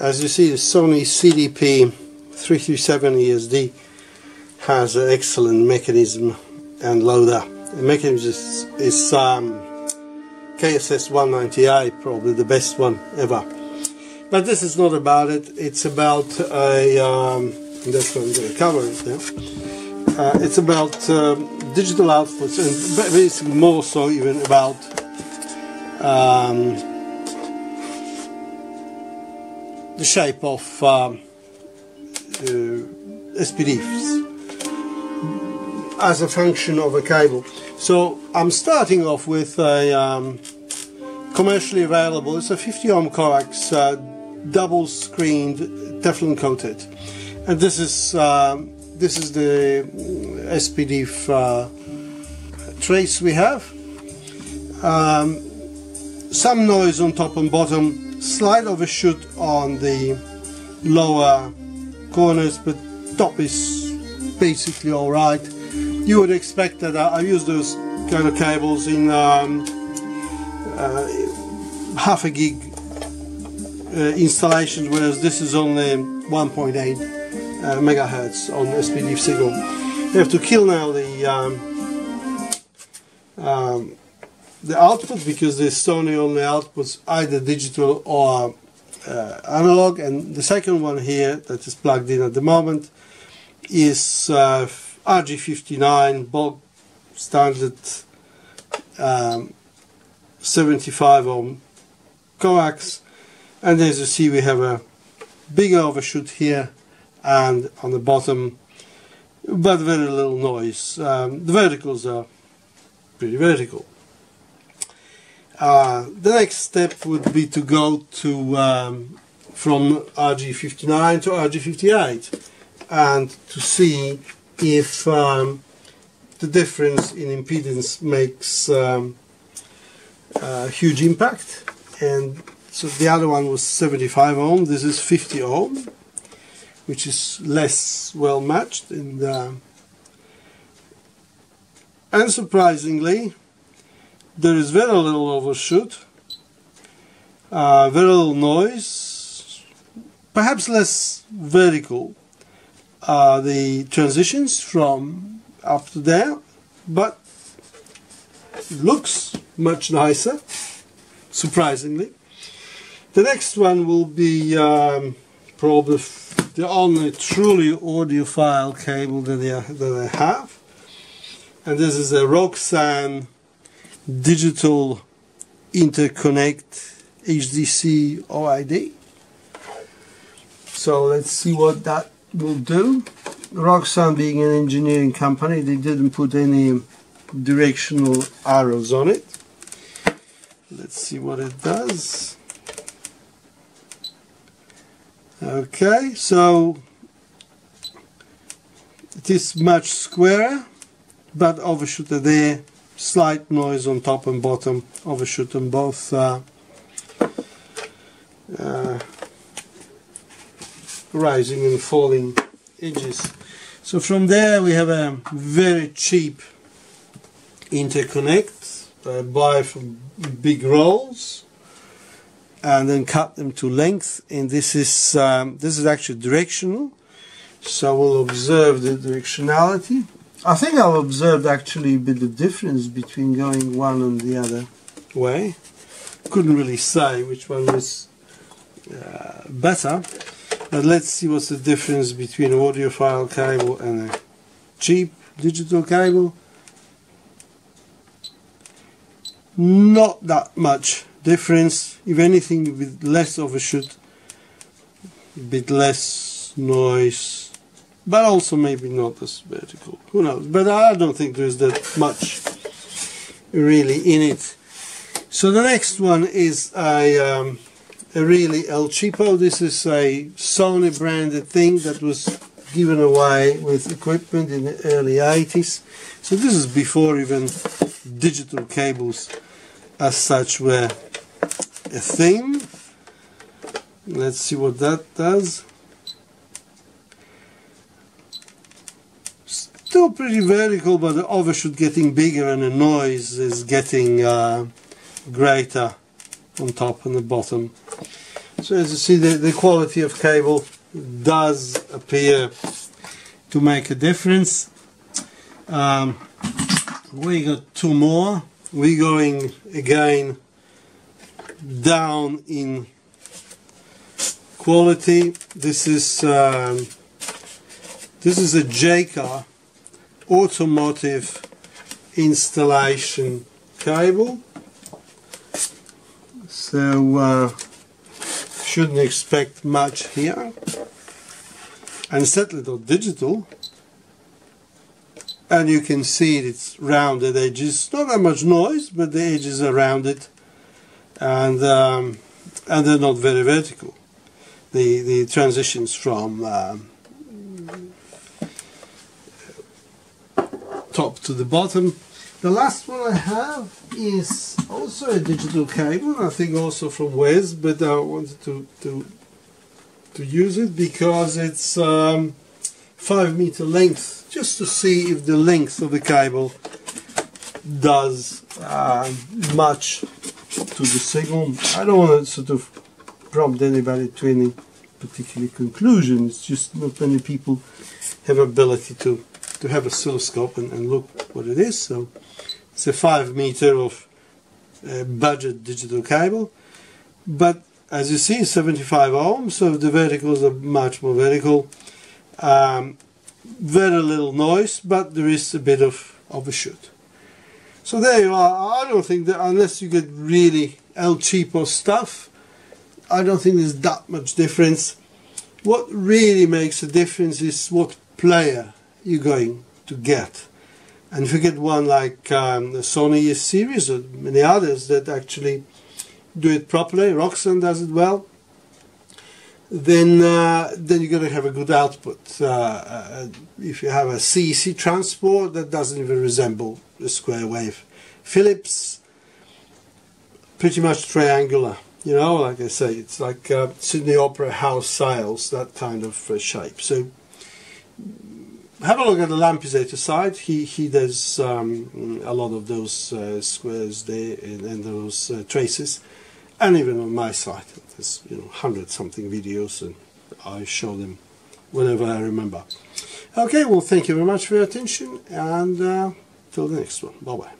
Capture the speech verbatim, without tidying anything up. As you see, the Sony C D P three thirty-seven E S D has an excellent mechanism and loader. The mechanism is, is um, K S S one ninety I, probably the best one ever. But this is not about it. It's about a. Um, that's what I'm going to cover it now. Uh, it's about um, digital outputs, and it's more so even about. Um, the shape of um, uh, S P D I Fs as a function of a cable. So I'm starting off with a um, commercially available, it's a fifty ohm coax, uh, double screened, Teflon coated, and this is uh, this is the S P D I F uh, trace we have. Um, some noise on top and bottom, slight overshoot on the lower corners, but top is basically all right. You would expect that. I, I use those kind of cables in um, uh, half a gig uh, installations, whereas this is only one point eight uh, megahertz on S P D I F signal. You have to kill now the um, um, the output, because the Sony only outputs either digital or uh, analog, and the second one here that is plugged in at the moment is uh, R G fifty-nine, bulk standard um, seventy-five ohm coax, and as you see we have a big overshoot here and on the bottom, but very little noise. Um, the verticals are pretty vertical. Uh, the next step would be to go to um, from R G fifty-nine to R G fifty-eight and to see if um, the difference in impedance makes um, a huge impact. And so the other one was seventy-five ohm, this is fifty ohm, which is less well matched, and uh, unsurprisingly there is very little overshoot, uh, very little noise, perhaps less vertical, uh, the transitions from up to there, but looks much nicer, surprisingly. The next one will be um, probably the only truly audiophile cable that I, that I have, and this is a Roksan digital interconnect H D C O I D. So let's see what that will do. Roksan, being an engineering company, they didn't put any directional arrows on it. Let's see what it does. Okay, so it is much squarer, but overshooter there, slight noise on top and bottom, overshoot on both uh, uh, rising and falling edges. So from there we have a very cheap interconnect that I buy from big rolls and then cut them to length, and this is um, this is actually directional, so we'll observe the directionality. I think I've observed actually a bit of difference between going one and the other way. Couldn't really say which one was uh, better, but let's see what's the difference between an audiophile cable and a cheap digital cable. Not that much difference, if anything, with less overshoot, a bit less noise, but also maybe not as vertical, who knows, but I don't think there's that much really in it. So the next one is a, um, a really El Cheapo. This is a Sony branded thing that was given away with equipment in the early eighties, so this is before even digital cables as such were a thing. Let's see what that does. Still pretty vertical, but the overshoot getting bigger and the noise is getting uh, greater on top and the bottom. So as you see, the, the quality of cable does appear to make a difference. Um, we got two more. We're going again down in quality. This is um, this is a Jaycar automotive installation cable. So uh, shouldn't expect much here. And certainly not digital. And you can see it, it's rounded edges, not that much noise, but the edges are rounded, and um, and they're not very vertical. The the transitions from um, top to the bottom. The last one I have is also a digital cable, I think also from Wes, but I wanted to to to use it because it's um, five meter length, just to see if the length of the cable does uh, much to the signal. I don't want to sort of prompt anybody to any particular conclusion. It's just not many people have ability to, to have a oscilloscope and, and look what it is. So it's a five meter of uh, budget digital cable. But as you see, seventy-five ohms, so the verticals are much more vertical. Um, Very little noise, but there is a bit of overshoot. So there you are. I don't think that unless you get really El Cheapo stuff, I don't think there's that much difference. What really makes a difference is what player you're going to get. And if you get one like um, the Sony series or many others that actually do it properly, Roksan does it well, then uh, then you're going to have a good output. Uh, uh, if you have a C E C transport, that doesn't even resemble a square wave. Philips, pretty much triangular, you know, like I say, it's like uh, Sydney Opera House sails, that kind of uh, shape. So have a look at the lampizator side. He, he does um, a lot of those uh, squares there and, and those uh, traces. And even on my site, there's, you know, hundred something videos, and I show them whenever I remember. Okay, well, thank you very much for your attention, and uh, till the next one. Bye bye.